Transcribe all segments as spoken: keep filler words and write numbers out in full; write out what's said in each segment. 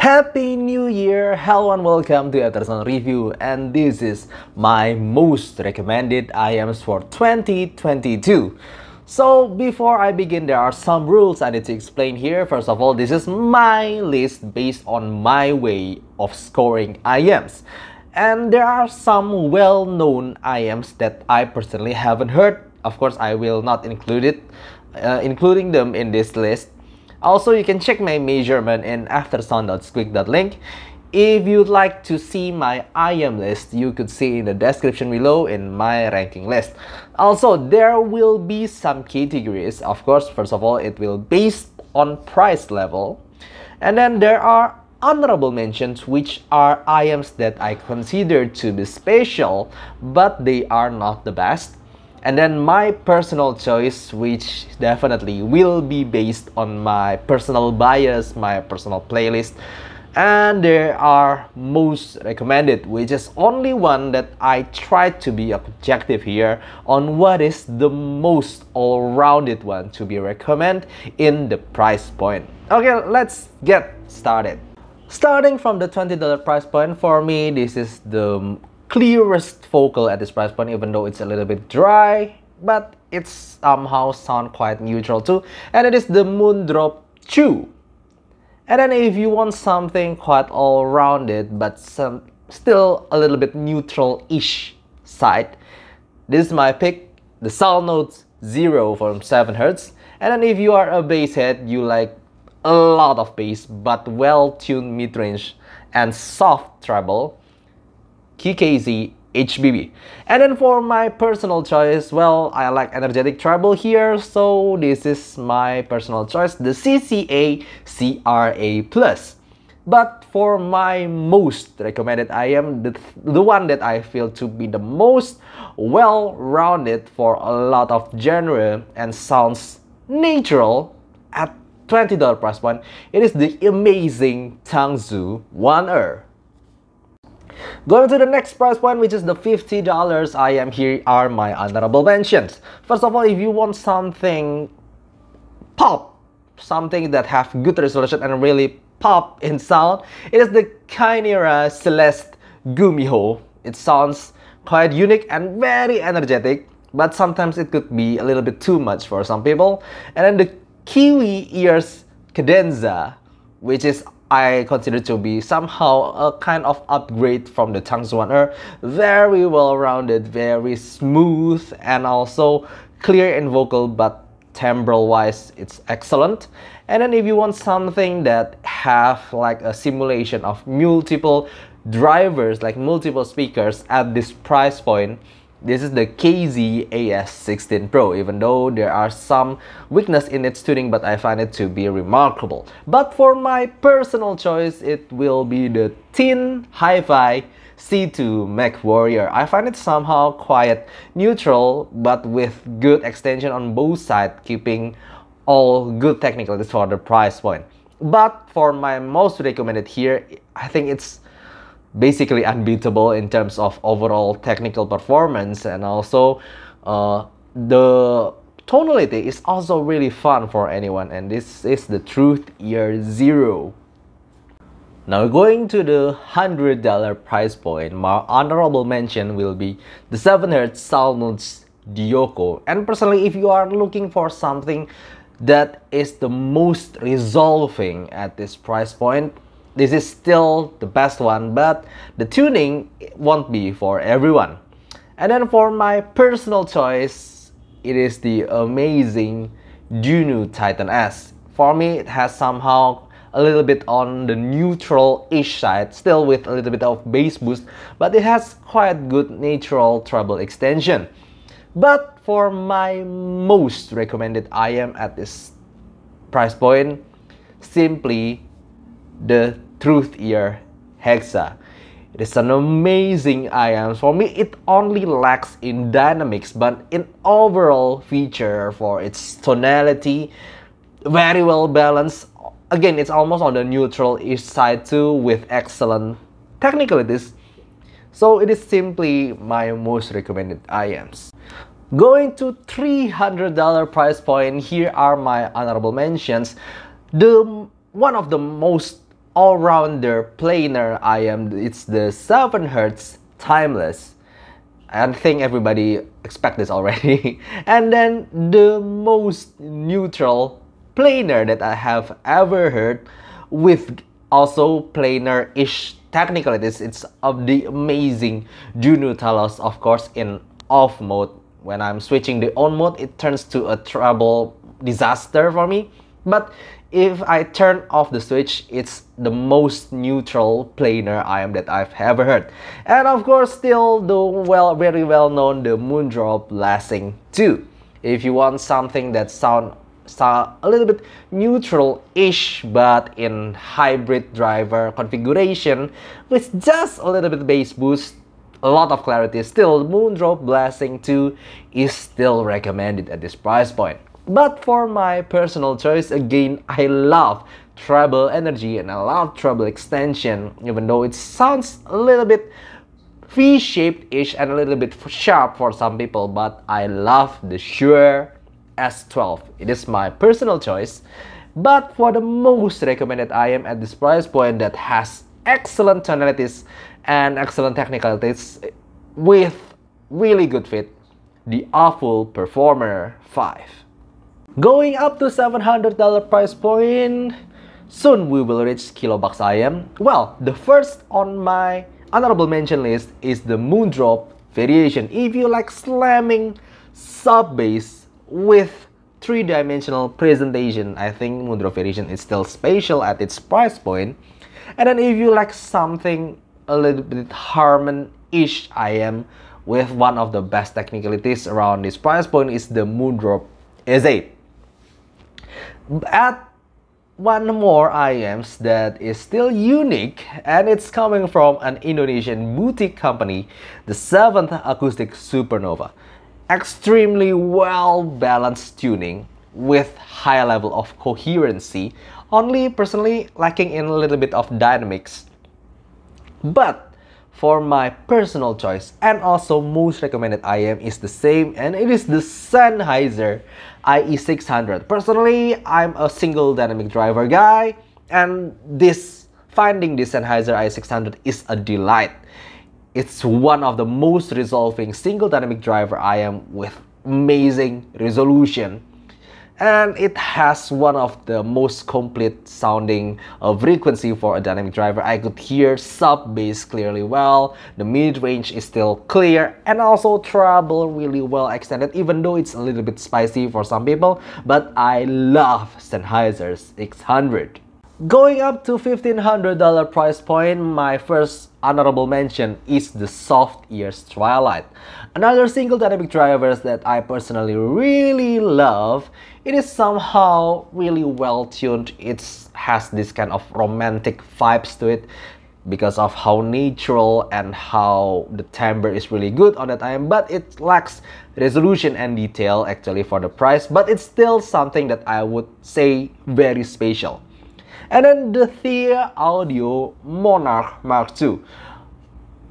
Happy New Year! Hello and welcome to Aftersound Review, and this is my most recommended I E Ms for twenty twenty-two. So before I begin, there are some rules I need to explain here. First of all, this is my list based on my way of scoring I E Ms. And there are some well-known I E Ms that I personally haven't heard. Of course, I will not include it, uh, including them in this list. Also, you can check my measurement in aftersound dot squeak dot link. If you'd like to see my I E M list, you could see in the description below in my ranking list. Also, there will be some categories. Of course, first of all, it will be based on price level. And then there are honorable mentions, which are I E Ms that I consider to be special, but they are not the best. And then my personal choice, which definitely will be based on my personal bias, my personal playlist. And there are most recommended, which is only one that I try to be objective here on what is the most all-rounded one to be recommended in the price point. Okay, let's get started. Starting from the twenty dollar price point, for me, this is the clearest vocal at this price point, even though it's a little bit dry, but it's somehow sound quite neutral too, and it is the Moondrop Chu. And then if you want something quite all-rounded but some still a little bit neutral-ish side, this is my pick, the SoundNote zero from seven hertz. And then if you are a bass head, you like a lot of bass but well-tuned mid-range and soft treble, K K Z H B B. And then for my personal choice, well, I like energetic treble here, so this is my personal choice, the C C A C R A plus. But for my most recommended, I am the, the one that I feel to be the most well-rounded for a lot of genre and sounds natural at twenty dollar price point. It is the amazing Tangzu Wan'er. Going to the next price point, which is the fifty dollar, I am here are my honorable mentions. First of all, if you want something pop, something that have good resolution and really pop in sound, it is the Kinera Celeste Gumiho. It sounds quite unique and very energetic, but sometimes it could be a little bit too much for some people. And then the Kiwi ears Cadenza, which is I consider to be somehow a kind of upgrade from the Tangzu Wan'er. Very well-rounded, very smooth, and also clear in vocal, but timbral-wise, it's excellent. And then if you want something that have like a simulation of multiple drivers, like multiple speakers at this price point, this is the K Z A S sixteen Pro, even though there are some weakness in its tuning, but I find it to be remarkable. But for my personal choice, it will be the Tin Hi-Fi C two Mech Warrior. I find it somehow quite neutral, but with good extension on both sides, keeping all good technicalities for the price point. But for my most recommended here, I think it's basically unbeatable in terms of overall technical performance, and also uh, the tonality is also really fun for anyone, and this is the Truthear Zero. Now going to the one hundred dollar price point, my honorable mention will be the seven hertz Salnads Dioko. And personally, if you are looking for something that is the most resolving at this price point, this is still the best one, but the tuning won't be for everyone. And then for my personal choice, it is the amazing Juno Titan S. For me, it has somehow a little bit on the neutral-ish side, still with a little bit of bass boost, but it has quite good natural treble extension. But for my most recommended I E M at this price point, simply the Truthear Hexa. It is an amazing I E M. For me, it only lacks in dynamics, but in overall feature for its tonality, very well balanced. Again, it's almost on the neutral-ish side too, with excellent technicalities. So it is simply my most recommended I E Ms. Going to three hundred dollar price point, here are my honorable mentions. The one of the most all-rounder planar I E M. It's the seven hertz timeless. I think everybody expect this already. And then the most neutral planar that I have ever heard, with also planar-ish technicalities. It's of the amazing Juno Talos, of course, in off mode. When I'm switching the on mode, it turns to a treble disaster for me. But if I turn off the switch, it's the most neutral planar I E M that I've ever heard. And of course, still the well, very well known, the Moondrop Blessing two. If you want something that sound, sound a little bit neutral-ish, but in hybrid driver configuration, with just a little bit bass boost, a lot of clarity, still Moondrop Blessing two is still recommended at this price point. But for my personal choice, again, I love treble energy and I love treble extension, even though it sounds a little bit V-shaped-ish and a little bit sharp for some people, but I love the Shure S twelve. It is my personal choice. But for the most recommended I E M at this price point that has excellent tonalities and excellent technicalities with really good fit, the AFUL Performer five. Going up to seven hundred dollar price point, soon we will reach Kilobox I E M. Well, the first on my honorable mention list is the Moondrop variation. If you like slamming sub bass with three-dimensional presentation, I think Moondrop variation is still spatial at its price point. And then if you like something a little bit Harman-ish I E M with one of the best technicalities around this price point is the Moondrop S eight. At one more I E Ms that is still unique, and it's coming from an Indonesian boutique company, the seventh Acoustic Supernova. Extremely well-balanced tuning with high level of coherency, only personally lacking in a little bit of dynamics. But for my personal choice and also most recommended I E M is the same, and it is the Sennheiser I E six hundred. Personally, I'm a single dynamic driver guy, and this finding the Sennheiser I E six hundred is a delight. It's one of the most resolving single dynamic driver I E M with amazing resolution, and it has one of the most complete sounding uh, frequency for a dynamic driver. I could hear sub bass clearly well, the mid-range is still clear, and also treble really well extended, even though it's a little bit spicy for some people, but I love Sennheiser's six hundred. Going up to fifteen hundred dollar price point, my first honorable mention is the Soft Ears Twilight. Another single dynamic drivers that I personally really love. It is somehow really well tuned. It has this kind of romantic vibes to it because of how natural and how the timbre is really good on that I E M, but it lacks resolution and detail actually for the price, but it's still something that I would say very spatial. And then the Thieaudio Monarch Mark two.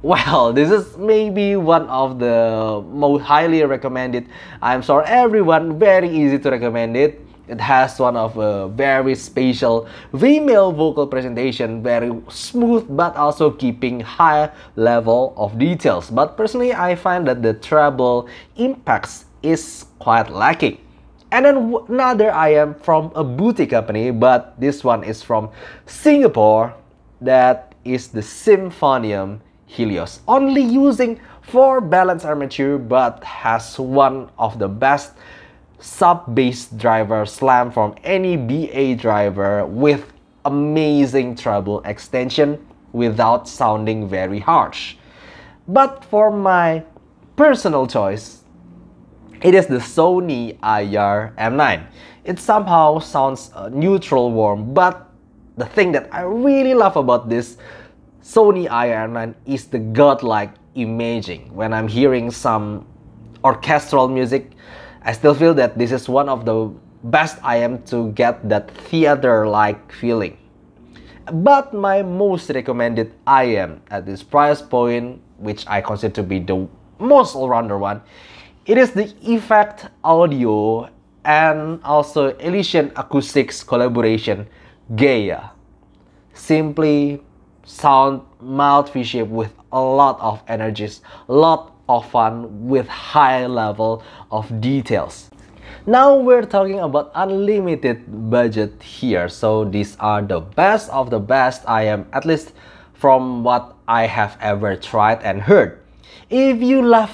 Well, this is maybe one of the most highly recommended. I'm sorry, everyone, very easy to recommend it. It has one of a very spatial female vocal presentation, very smooth, but also keeping high level of details. But personally, I find that the treble impacts is quite lacking. And then another I E M from a boutique company, but this one is from Singapore, that is the Symphonium Helios. Only using four balanced armature, but has one of the best sub-bass driver slam from any B A driver with amazing treble extension without sounding very harsh. But for my personal choice, it is the Sony I E R M nine. It somehow sounds uh, neutral warm, but the thing that I really love about this Sony I E R M nine is the godlike imaging. When I'm hearing some orchestral music, I still feel that this is one of the best I E M to get that theater-like feeling. But my most recommended I E M at this price point, which I consider to be the most all-rounder one, it is the Effect Audio and also Elysian Acoustics collaboration, Gaia. simply sound mouthfeel with a lot of energies, a lot of fun with high level of details. Now we're talking about unlimited budget here, so these are the best of the best I E M, at least from what I have ever tried and heard. If you love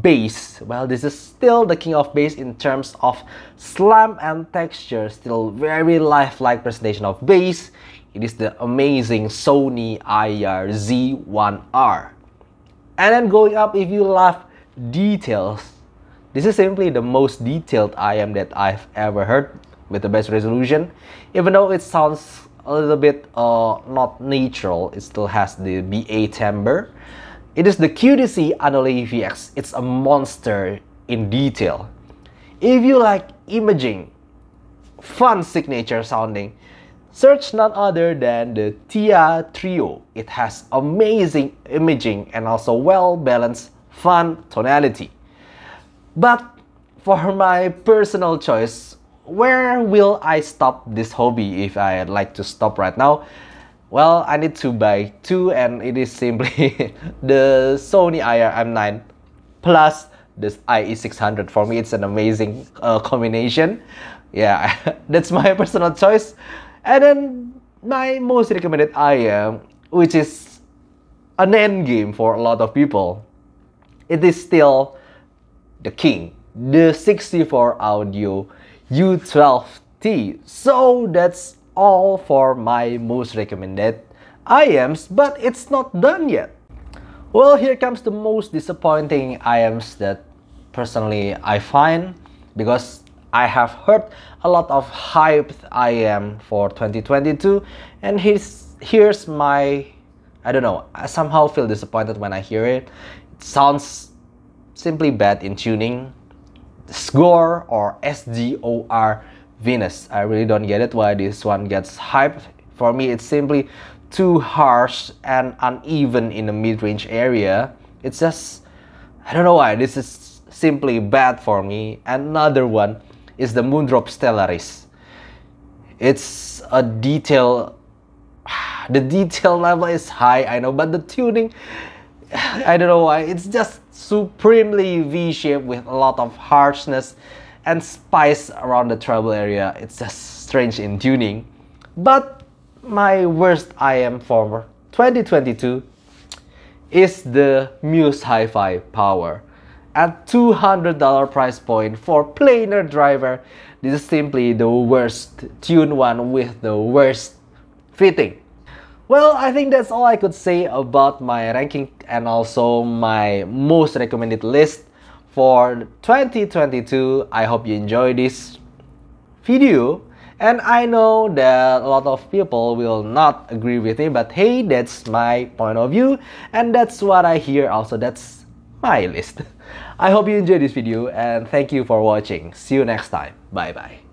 bass, well, this is still the king of bass in terms of slam and texture, still very lifelike presentation of bass. It is the amazing Sony I E R Z one R. And then going up, if you love details, this is simply the most detailed I E M that I've ever heard with the best resolution. Even though it sounds a little bit uh, not natural, it still has the B A timbre. It is the Q D C Anole V X. It's a monster in detail. If you like imaging, fun signature sounding, search none other than the Thia Trio. It has amazing imaging and also well-balanced fun tonality. But for my personal choice, where will I stop this hobby if I'd like to stop right now? Well, I need to buy two, and it is simply the Sony I E R M nine plus the I E six hundred. For me, it's an amazing uh, combination. Yeah, that's my personal choice. And then my most recommended I E M, which is an end game for a lot of people, it is still the king, the sixty-four Audio U twelve T. So that's all for my most recommended I E Ms, but it's not done yet. Well, here comes the most disappointing I E Ms that personally I find, because I have heard a lot of hyped I E M for twenty twenty-two, and here's, here's my, I don't know, I somehow feel disappointed when I hear it. It sounds simply bad in tuning. Score or S G O R Venus. I really don't get it why this one gets hyped. For me, it's simply too harsh and uneven in the mid-range area. It's just, I don't know why, this is simply bad for me. Another one is the Moondrop Stellaris. It's a detail, the detail level is high, I know, but the tuning, I don't know why, it's just supremely V-shaped with a lot of harshness and spice around the treble area. It's just strange in tuning. But my worst I E M for twenty twenty-two is the Muse Hi-Fi Power. At two hundred dollar price point for planar driver, this is simply the worst tuned one with the worst fitting. Well, I think that's all I could say about my ranking and also my most recommended list for twenty twenty-two. I hope you enjoy this video, and I know that a lot of people will not agree with me, but hey, that's my point of view, and that's what I hear. Also, that's my list. I hope you enjoyed this video, and thank you for watching. See you next time. Bye bye.